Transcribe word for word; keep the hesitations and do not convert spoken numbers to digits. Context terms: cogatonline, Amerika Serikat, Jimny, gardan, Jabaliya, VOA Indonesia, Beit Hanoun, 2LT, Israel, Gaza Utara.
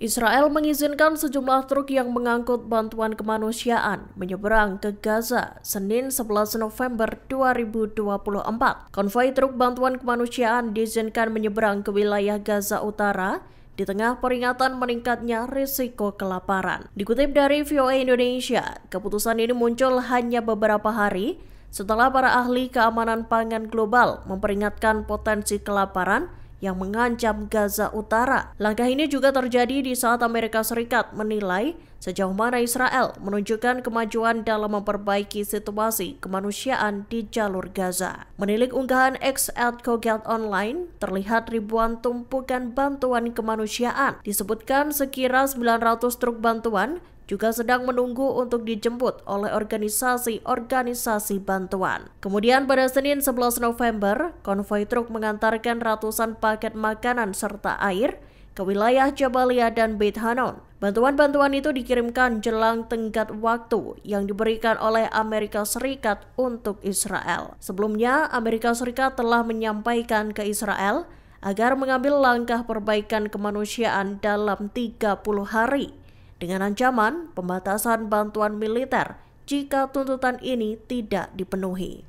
Israel mengizinkan sejumlah truk yang mengangkut bantuan kemanusiaan menyeberang ke Gaza Senin sebelas November dua ribu dua puluh empat. Konvoi truk bantuan kemanusiaan diizinkan menyeberang ke wilayah Gaza Utara di tengah peringatan meningkatnya risiko kelaparan. Dikutip dari V O A Indonesia, keputusan ini muncul hanya beberapa hari setelah para ahli keamanan pangan global memperingatkan potensi kelaparan yang mengancam Gaza Utara. Langkah ini juga terjadi di saat Amerika Serikat menilai sejauh mana Israel menunjukkan kemajuan dalam memperbaiki situasi kemanusiaan di jalur Gaza. Menilik unggahan X at cogatonline, terlihat ribuan tumpukan bantuan kemanusiaan. Disebutkan sekira sembilan ratus truk bantuan juga sedang menunggu untuk dijemput oleh organisasi-organisasi bantuan. Kemudian pada Senin sebelas November, konvoi truk mengantarkan ratusan paket makanan serta air ke wilayah Jabaliya dan Beit Hanoun. Bantuan-bantuan itu dikirimkan jelang tenggat waktu yang diberikan oleh Amerika Serikat untuk Israel. Sebelumnya, Amerika Serikat telah menyampaikan ke Israel agar mengambil langkah perbaikan kemanusiaan dalam tiga puluh hari. Dengan ancaman pembatasan bantuan militer jika tuntutan ini tidak dipenuhi.